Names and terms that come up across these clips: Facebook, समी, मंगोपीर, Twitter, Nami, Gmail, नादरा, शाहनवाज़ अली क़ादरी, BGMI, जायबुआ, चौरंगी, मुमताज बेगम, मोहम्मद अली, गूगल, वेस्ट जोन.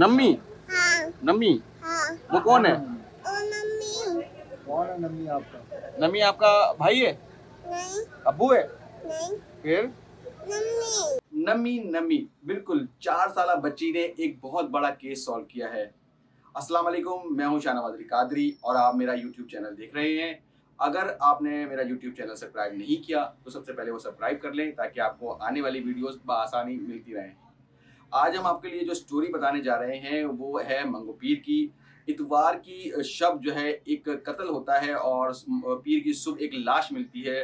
नम्मी? हाँ। नम्मी? हाँ। वो कौन है? कौन है नम्मी आपका? नम्मी आपका भाई है? नहीं। अब्बू है? नहीं। फिर? नम्मी। नम्मी नम्मी, बिल्कुल 4 साल बच्ची ने एक बहुत बड़ा केस सॉल्व किया है। अस्सलाम वालेकुम, मैं हूं शाहनवाज़ अली क़ादरी और आप मेरा यूट्यूब चैनल देख रहे हैं। अगर आपने मेरा यूट्यूब चैनल सब्सक्राइब नहीं किया तो सबसे पहले वो सब्सक्राइब कर लें ताकि आपको आने वाली वीडियोस बआसानी मिलती रहें। आज हम आपके लिए जो स्टोरी बताने जा रहे हैं वो है मंगोपीर की। इतवार की शब जो है एक कत्ल होता है और पीर की सुबह एक लाश मिलती है,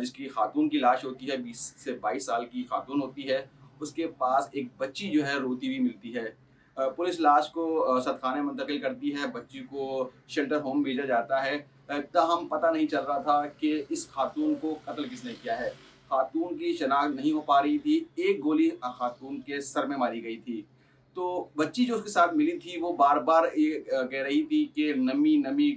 जिसकी खातून की लाश होती है, 20 से 22 साल की खातून होती है। उसके पास एक बच्ची जो है रोती हुई मिलती है। पुलिस लाश को सदखाने मुंतकिल करती है, बच्ची को शेल्टर होम भेजा जाता है। तहम पता नहीं चल रहा था कि इस खातून को कत्ल किसने किया है। खातून की शनाख्त नहीं हो पा रही थी। एक गोली खातून के सर में मारी गई थी। तो बच्ची जो उसके साथ मिली थी वो बार बार ये कह रही थी कि नमी नमी।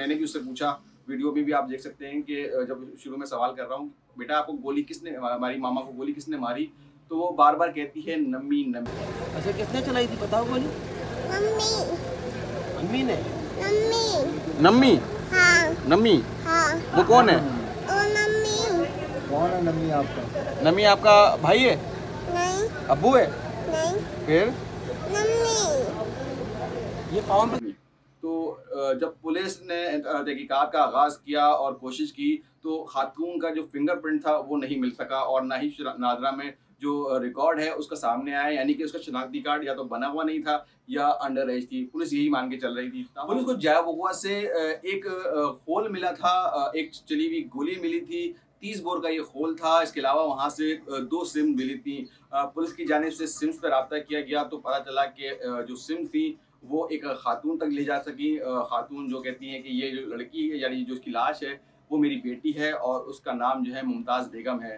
मैंने भी उससे पूछा, वीडियो में भी आप देख सकते हैं कि जब शुरू में सवाल कर रहा हूँ बेटा आपको गोली किसने, हमारी मामा को गोली किसने मारी, तो वो बार बार कहती है नमी नमी। अच्छा किसने चलाई थी बताओ गोली? मम्मी। मम्मी ने? नमी। नमी? हाँ। नमी? हाँ। वो कौन है? वो नमी। कौन है नमी आपका? नमी आपका भाई है? नहीं। अब्बू है? नहीं। फिर? नमी। ये कौन है? तो जब पुलिस ने तहकीकात का आगाज़ किया और कोशिश की तो खातून का जो फिंगरप्रिंट था वो नहीं मिल सका और ना ही नादरा में जो रिकॉर्ड है उसका सामने आया, यानी कि उसका शनाख्ती कार्ड या तो बना हुआ नहीं था या अंडर एज थी। पुलिस यही मान के चल रही थी। पुलिस को जायबुआ से एक खोल मिला था, एक चली हुई गोली मिली थी, 30 बोर का ये खोल था। इसके अलावा वहाँ से 2 सिम मिली थी। पुलिस की जानिब से सिम्स पर रब्ता किया गया तो पता चला कि जो सिम थी वो एक खातून तक ले जा सकी। खातून जो कहती हैं कि ये जो लड़की है यानी जो उसकी लाश है वो मेरी बेटी है और उसका नाम जो है मुमताज बेगम है।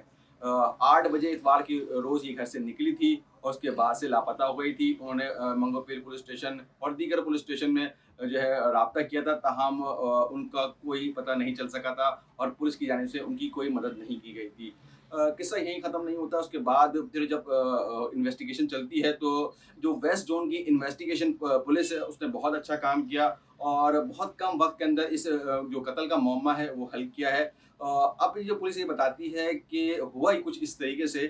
8 बजे इतवार की रोज़ ये घर से निकली थी और उसके बाद से लापता हो गई थी। उन्होंने मंगोपीर पुलिस स्टेशन और दीगर पुलिस स्टेशन में जो है राब्ता किया था, तहम उनका कोई पता नहीं चल सका था और पुलिस की जानिब से उनकी कोई मदद नहीं की गई थी। किस्सा यहीं ख़त्म नहीं होता। उसके बाद फिर जब इन्वेस्टिगेशन चलती है तो जो वेस्ट जोन की इन्वेस्टिगेशन पुलिस है उसने बहुत अच्छा काम किया और बहुत कम वक्त के अंदर इस जो कत्ल का मामला है वो हल किया है। अब जो पुलिस ये बताती है कि हुआ ही कुछ इस तरीके से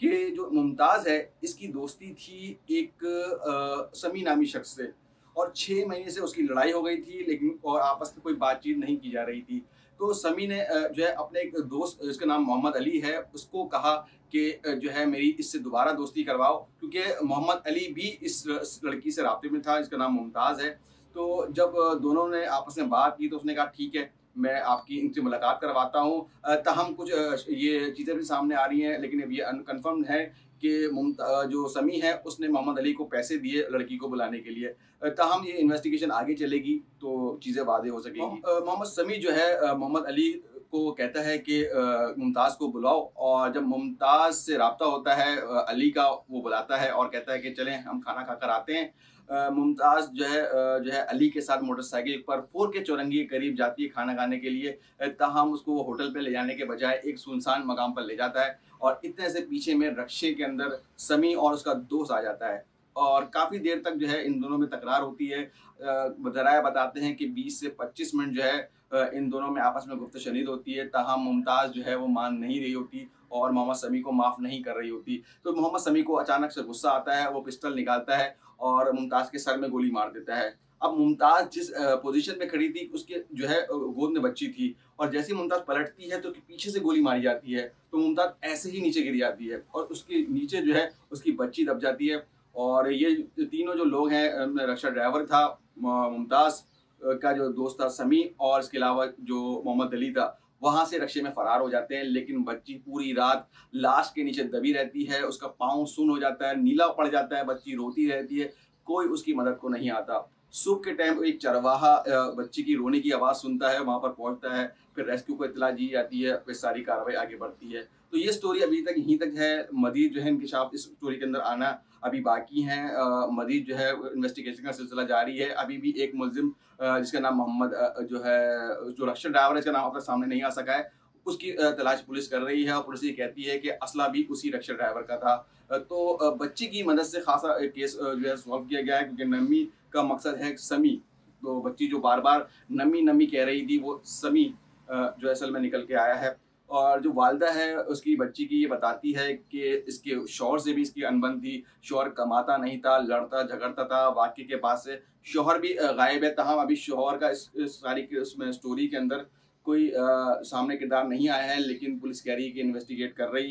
कि जो मुमताज़ है इसकी दोस्ती थी एक समी नामी शख्स से और 6 महीने से उसकी लड़ाई हो गई थी लेकिन और आपस में कोई बातचीत नहीं की जा रही थी। तो समी ने जो है अपने एक दोस्त जिसका नाम मोहम्मद अली है उसको कहा कि जो है मेरी इससे दोबारा दोस्ती करवाओ, क्योंकि मोहम्मद अली भी इस लड़की से राब्ते में था जिसका नाम मुमताज़ है। तो जब दोनों ने आपस में बात की तो उसने कहा ठीक है मैं आपकी इनसे मुलाकात करवाता हूँ। तहम कुछ ये चीज़ें भी सामने आ रही हैं लेकिन अब ये अनकन्फर्म है कि जो समी है उसने मोहम्मद अली को पैसे दिए लड़की को बुलाने के लिए। तहम ये इन्वेस्टिगेशन आगे चलेगी तो चीज़ें वादे हो सकेंगी। मोहम्मद समी जो है मोहम्मद अली को कहता है कि मुमताज़ को बुलाओ और जब मुमताज़ से राब्ता होता है अली का वो बुलाता है और कहता है कि चलें हम खाना खाकर आते हैं। मुमताज़ जो है अली के साथ मोटरसाइकिल पर 4 के चौरंगी के करीब जाती है खाना खाने के लिए। तहम उसको वो होटल पे ले जाने के बजाय एक सुनसान मकाम पर ले जाता है और इतने से पीछे में रक्षे के अंदर समी और उसका दोस्त आ जाता है और काफ़ी देर तक जो है इन दोनों में तकरार होती है। ज़राया बताते हैं कि 20 से 25 मिनट जो है इन दोनों में आपस में गुफ्त शनीद होती है। तहम मुमताज़ जो है वो मान नहीं रही होती और मोहम्मद समी को माफ़ नहीं कर रही होती। तो मोहम्मद समी को अचानक से गुस्सा आता है, वो पिस्टल निकालता है और मुमताज़ के सर में गोली मार देता है। अब मुमताज़ जिस पोजीशन में खड़ी थी उसके जो है गोद में बच्ची थी और जैसे ही मुमताज़ पलटती है तो पीछे से गोली मारी जाती है। तो मुमताज़ ऐसे ही नीचे गिर जाती है और उसके नीचे जो है उसकी बच्ची दब जाती है। और ये तीनों जो लोग हैं, रक्षा ड्राइवर था, मुमताज़ का जो दोस्त था समी और इसके अलावा जो मोहम्मद अली था, वहाँ से रक्षे में फ़रार हो जाते हैं। लेकिन बच्ची पूरी रात लाश के नीचे दबी रहती है, उसका पाँव सुन हो जाता है, नीला पड़ जाता है, बच्ची रोती रहती है, कोई उसकी मदद को नहीं आता। सुबह के टाइम एक चरवाहा बच्ची की रोने की आवाज़ सुनता है, वहाँ पर पहुँचता है, फिर रेस्क्यू को इतला दी जाती है, फिर सारी कार्रवाई आगे बढ़ती है। तो ये स्टोरी अभी तक यहीं तक है। मज़ीद जो है इंकशाफ इस स्टोरी के अंदर आना अभी बाकी है। मज़ीद जो है इन्वेस्टिगेशन का सिलसिला जारी है। अभी भी एक मुलजिम जिसका नाम मोहम्मद जो है जो रक्षा ड्राइवर है इसका नाम अपने सामने नहीं आ सका है, उसकी तलाश पुलिस कर रही है और पुलिस ये कहती है कि असला भी उसी रिक्शा ड्राइवर का था। तो बच्चे की मदद से खासा केस जो है सॉल्व किया गया है, क्योंकि नमी का मकसद है समी। तो बच्ची जो बार बार नमी नमी कह रही थी वो समी जो असल में निकल के आया है। और जो वालदा है उसकी बच्ची की ये बताती है कि इसके शौहर से भी इसकी अनबन थी, शौहर कमाता नहीं था, लड़ता झगड़ता था, वाकई के बाद से शौहर भी गायब है। तहम अभी शौहर का इस सारी उसमें स्टोरी के अंदर कोई सामने किरदार नहीं आया है, लेकिन पुलिस कह रही है कि इन्वेस्टिगेट कर रही है।